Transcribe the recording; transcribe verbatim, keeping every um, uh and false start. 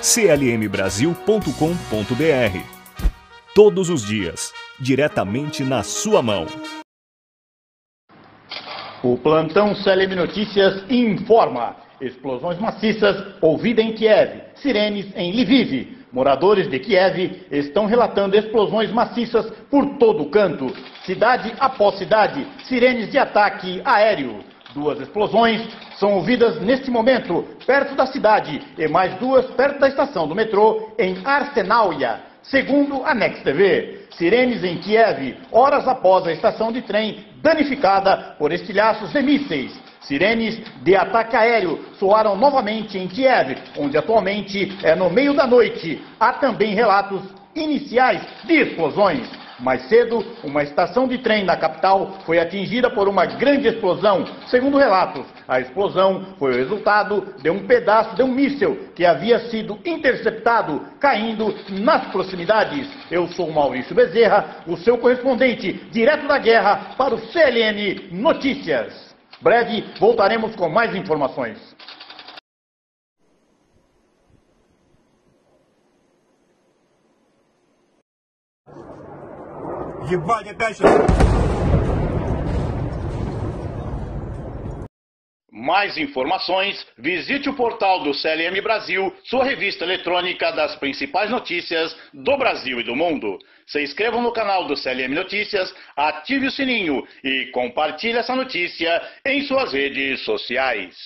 c l m brasil ponto com ponto b r. Todos os dias, diretamente na sua mão. O plantão C L M Notícias informa. Explosões maciças ouvida em Kiev, sirenes em Lviv. Moradores de Kiev estão relatando explosões maciças por todo canto. Cidade após cidade, sirenes de ataque aéreo. Duas explosões são ouvidas neste momento, perto da cidade, e mais duas perto da estação do metrô, em Arsenalia. Segundo a Next T V, sirenes em Kiev, horas após a estação de trem danificada por estilhaços de mísseis. Sirenes de ataque aéreo soaram novamente em Kiev, onde atualmente é no meio da noite. Há também relatos iniciais de explosões. Mais cedo, uma estação de trem na capital foi atingida por uma grande explosão. Segundo relatos, a explosão foi o resultado de um pedaço de um míssil que havia sido interceptado, caindo nas proximidades. Eu sou Maurício Bezerra, o seu correspondente direto da guerra para o C L M Notícias. Breve, voltaremos com mais informações. Mais informações, visite o portal do C L M Brasil, sua revista eletrônica das principais notícias do Brasil e do mundo. Se inscrevam no canal do C L M Notícias, ative o sininho e compartilhe essa notícia em suas redes sociais.